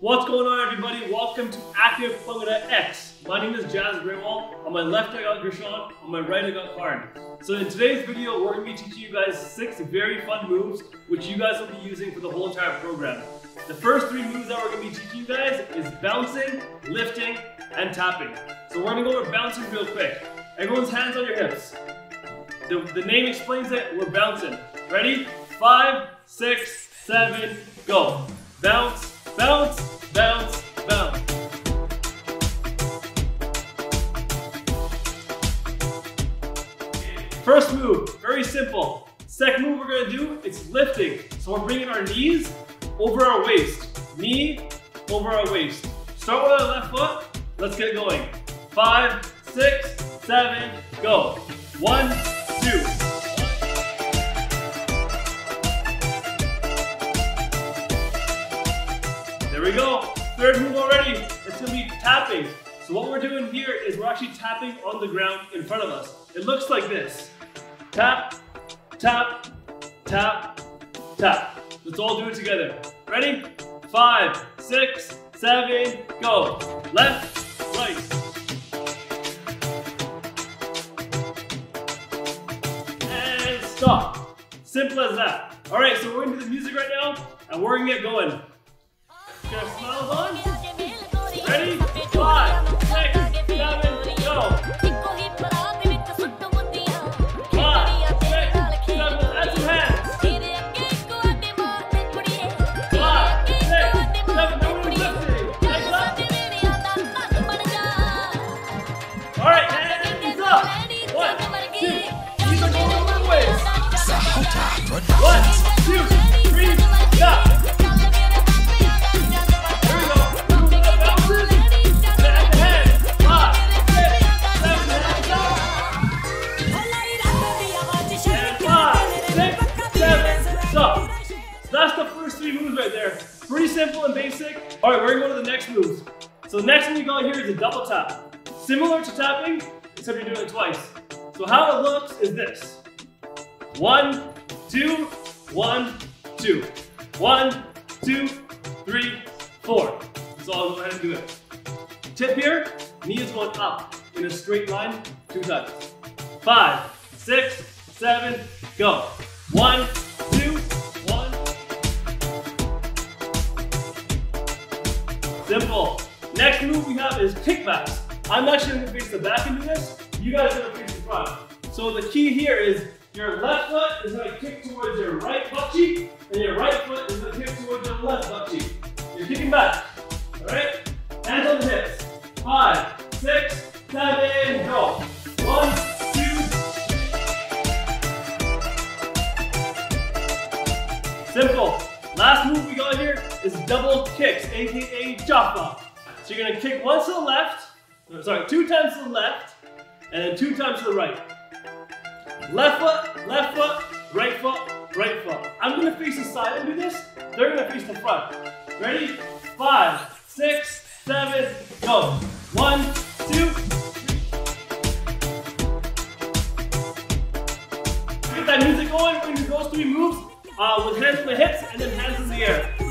What's going on, everybody? Welcome to Active Bhangra X. My name is Jazz Graywall. On my left I got Grishon, on my right I got Karn. So in today's video we're going to be teaching you guys 6 very fun moves which you guys will be using for the whole entire program. The first 3 moves that we're going to be teaching you guys is bouncing, lifting, and tapping. So we're going to go over bouncing real quick. Everyone's hands on your hips. The name explains it, we're bouncing. Ready? 5, 6, 7, go. Bounce. Bounce, bounce, bounce. First move, very simple. Second move we're gonna do is lifting. So we're bringing our knees over our waist. Knee over our waist. Start with our left foot. Let's get going. 5, 6, 7, go. 1, 2. There we go. Third move already. It's going to be tapping. So what we're doing here is we're actually tapping on the ground in front of us. It looks like this. Tap, tap, tap, tap. Let's all do it together. Ready? 5, 6, 7, go. Left, right. And stop. Simple as that. All right, so we're going to do the music right now and we're going to get going. Get our smiles on. Ready? 5, 6, 7, go. 5, 6, 7, that's your hands. 5, 6, 7, nobody's lifting. Hands up. All right, hands up. 1, 2, these are going the wrong ways. 1, 2, 3, yeah. Pretty simple and basic. All right, we're gonna go to the next moves. So the next one you got here is a double tap. Similar to tapping, except you're doing it twice. So how it looks is this. 1, 2, 1, 2. 1, 2, 3, 4. So I'll go ahead and do it. Tip here, knee is going up in a straight line, 2 times. 5, 6, 7, go. 1, 2. Simple. Next move we have is kickbacks. I'm actually going to face the back into this. You guys are going to face the front. So the key here is your left foot is going to kick towards your right butt cheek, and your right foot is going to kick towards your left butt cheek. You're kicking back. All right? Hands on the hips. 5, 6, 7, go. 1, 2. Simple. Last move we got here is double kicks, aka jaffa. So you're gonna kick once to the left, 2 times to the left, and then 2 times to the right. Left foot, right foot, right foot. I'm gonna face the side and do this. They're gonna face the front. Ready? 5, 6, 7, go. 1, 2. Get that music going when you do those 3 moves with hands on the hips and then hands in the air.